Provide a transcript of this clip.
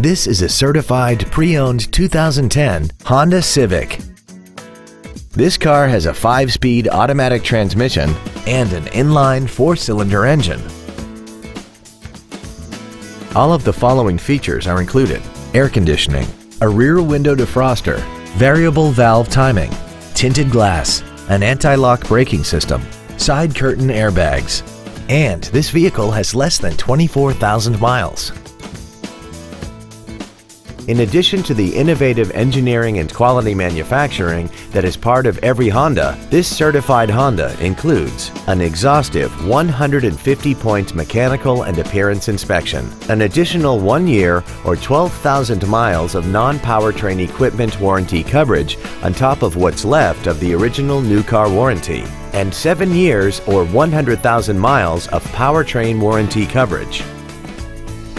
This is a certified pre-owned 2010 Honda Civic. This car has a 5-speed automatic transmission and an inline 4-cylinder engine. All of the following features are included: air conditioning, a rear window defroster, variable valve timing, tinted glass, an anti-lock braking system, side curtain airbags, and this vehicle has less than 24,000 miles. In addition to the innovative engineering and quality manufacturing that is part of every Honda, this certified Honda includes an exhaustive 150-point mechanical and appearance inspection, an additional 1 year or 12,000 miles of non-powertrain equipment warranty coverage on top of what's left of the original new car warranty, and 7 years or 100,000 miles of powertrain warranty coverage.